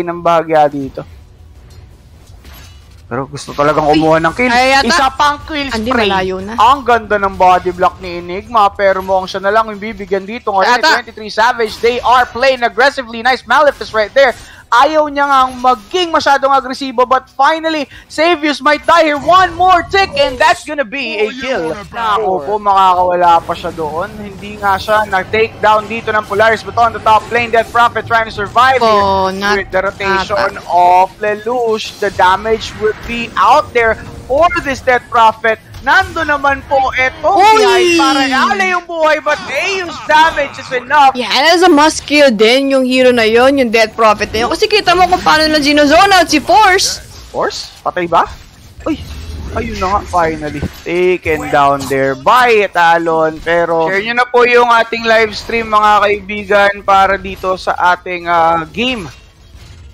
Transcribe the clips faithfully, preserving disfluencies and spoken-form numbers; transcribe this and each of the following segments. ng bahagya dito. Pero gusto talagang kumuha ng kill. Ay, isa pang kill spray. Na. Ang ganda ng body block ni Enigma, pero mukhang siya na lang yung bibigyan dito. Ngayon, twenty-three Savage, they are playing aggressively. Nice, Malif is right there. Ayaw niya nga maging masyadong agresibo, but finally, Savius might die here. One more tick, and that's gonna be a kill. Nakupo, makakawala pa siya doon. Hindi nga siya nag-take down dito ng Polaris, but on the top lane, Death Prophet trying to survive oh, here. With the rotation not, of Lelouch, the damage would be out there for this Death Prophet. Nando naman po etong D I para yala yung buhay, but A U damage is enough. Yeah, and as a must kill din yung hero na yon, yung Death Prophet na yun. Kasi kita mo kung paano na ginozone out si Force. Force? Patay ba? Uy, ayun na nga, finally. Taken down there by Talon. Pero share nyo na po yung ating live stream mga kaibigan para dito sa ating uh, game.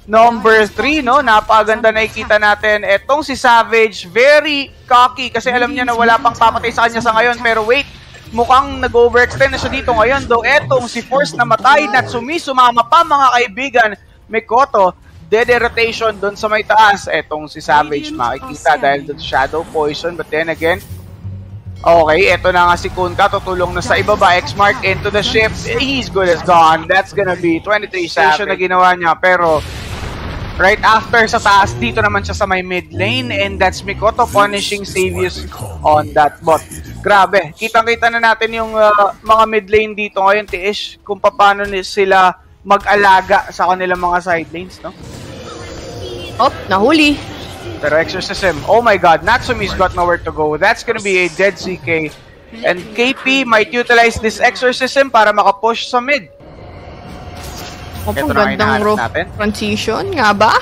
Number three, no? Napakaganda na ikita natin. Etong si Savage, very cocky kasi alam niya na wala pang papatay sa kanya sa ngayon. Pero wait, mukhang nag-overextend na siya dito ngayon. Though etong si Force na matay na sumisumama pa mga kaibigan. Mikoto, dede rotation doon sa may taas. Etong si Savage makikita dahil doon shadow poison. But then again, okay, eto na nga si Kunkka, tutulong na sa ibaba, X-Mark into the shift, he's good as gone. That's gonna be twenty-three station na ginawa niya, pero right after sa taas, dito naman siya sa may mid lane, and that's Mikoto punishing Savius on that bot. Grabe, kitang-kita na natin yung uh, mga mid lane dito ngayon, tiish, kung paano sila mag-alaga sa kanilang mga side lanes, no? Op, nahuli. Pero exorcism, oh my god, Natsumi's got nowhere to go. That's gonna be a dead C K. And K P might utilize this exorcism para makapush sa mid. Oh, ito na gandang natin. Transition nga ba?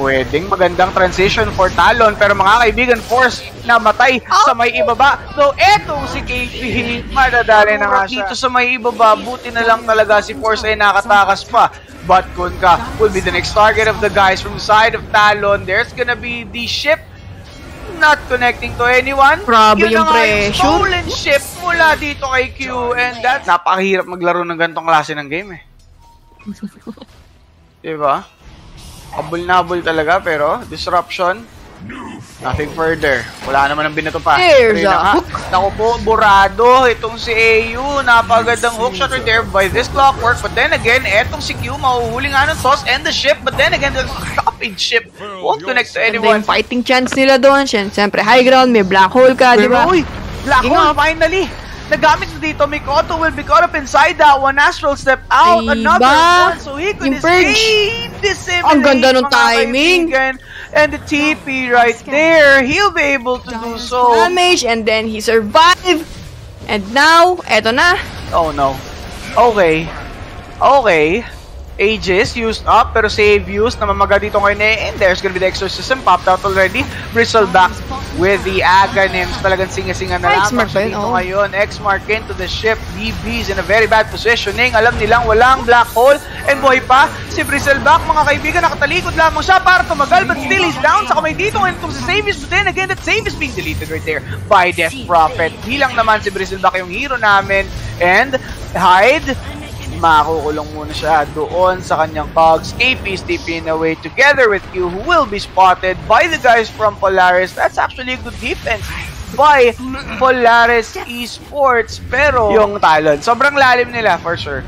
Pwedeng magandang transition for Talon. Pero mga kaibigan, Force namatay oh. sa may ibaba. So etong si K P, madadali na nga siya. Dito sa may ibaba, buti na lang talaga si Force ay nakatakas pa. But Kunkka will be the next target of the guys from the side of Talon. There's gonna be the ship not connecting to anyone. Grabe yung pressure. Stolen ship mula dito kay Q. And that's napakahirap maglaro ng ganitong klase ng game eh. Diba? Abul-nabul talaga pero disruption. Nothing further. Wala naman ang binato pa. There's a hook. Naku po, burado. Itong si A U, napagandang hook shot right there by this Clockwork. But then again, etong si Q, mahuhuli nga ng sauce and the ship. But then again, the stoppage ship won't connect to anyone. And then fighting chance nila doon. Siyempre, high ground, may black hole ka, di ba? Uy, black hole, finally. Nagamit na dito, Mikoto will be caught up inside that one. Astral step out, another one. So he could escape this image. Ang ganda ng timing. And the T P right there. He'll be able to do so. Damage, and then he survived. And now, eto na. Oh no. Okay. Okay. Aegis used up, pero Savius na mamaga dito ngayon eh. And there's gonna be the exorcism popped out already. Bristleback with the Aghanims. Talagang singa-singa na lang. Actually, dito ngayon, X-Mark into the ship. D B's in a very bad positioning. Alam nilang walang black hole. And boy pa, si Bristleback, mga kaibigan, nakatalikod lamang siya para tumagal. But still, he's down sa kamay dito. And itong si Savius, but then again, that Savius being deleted right there by Death Prophet. Hilang naman si Bristleback yung hero namin. And Hyde, makukulong muna siya doon sa kanyang cogs. K P is T P-ing away together with Q, who will be spotted by the guys from Polaris. That's actually a good defense by Polaris Esports. Pero yung Talon, sobrang lalim nila for sure.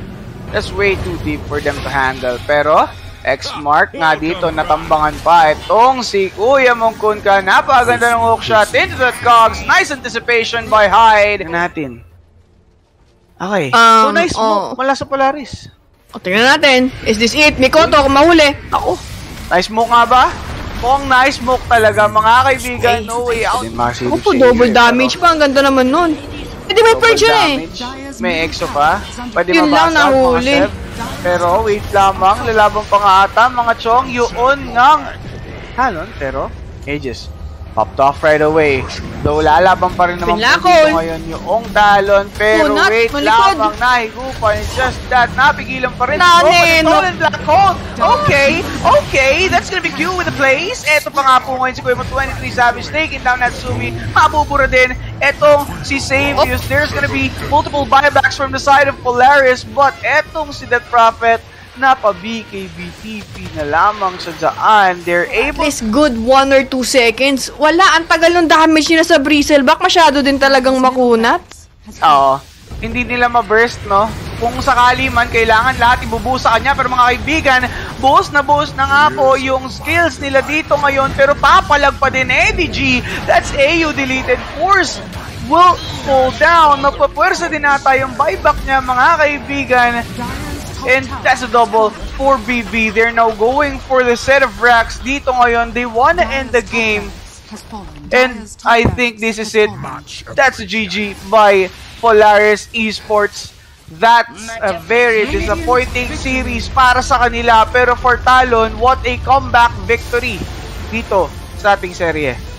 That's way too deep for them to handle. Pero X-Mark nga dito, natambangan pa itong si Kuya Mong Kunkka. Napaganda ng hookshot into that cogs. Nice anticipation by Hyde. Natin. Okay. Um, so nice oh. mo mula sa Polaris. O, tingnan natin. Is this it? Mikoto, kung mahuli. Ako. Nice smoke nga ba? Kung nice smoke talaga, mga kaibigan. Hey, no way out. Opo, double damage pa. Ang ganda naman nun. Pwede may purge eh. May exo pa. Pwede yun mabasa lang nahuli. Pero wait lamang. Lalabang pa nga ata, mga chong. Yun ngang Talon, pero Aegis popped off right away. Though lalaban pa rin naman po dito ngayon yung Talon. Pero oh, wait malikod. Lamang nahigupan. It's just that napigilan pa rin. Nanin! Oh, and black hole! Okay! Okay! That's gonna be Q with the place. Eto pa nga po ngayon si Kuya twenty-three Savage taking down Natsumi. Mabubura din etong si Savius. There's gonna be multiple buybacks from the side of Polaris. But etong si Death Prophet napa-B K B T P na lamang sa daan. They're able... At least good one or two seconds. Wala, ang tagal ng damage nila sa Bristleback. Masyado din talagang makunat. Oo. Hindi nila ma-burst, no? Kung sakali man, kailangan lahat ibubuo sa kanya. Pero mga kaibigan, buhos na buhos na nga po yung skills nila dito ngayon. Pero papalag pa din Eddie G. That's A U deleted. Force will fall down. Nagpapwersa din nata yung buyback niya, mga kaibigan. And that's a double for B B. They're now going for the set of racks dito ngayon. They wanna end the game. And I think this is it. That's a G G by Polaris Esports. That's a very disappointing series para sa kanila. Pero for Talon, what a comeback victory dito sa ating serye.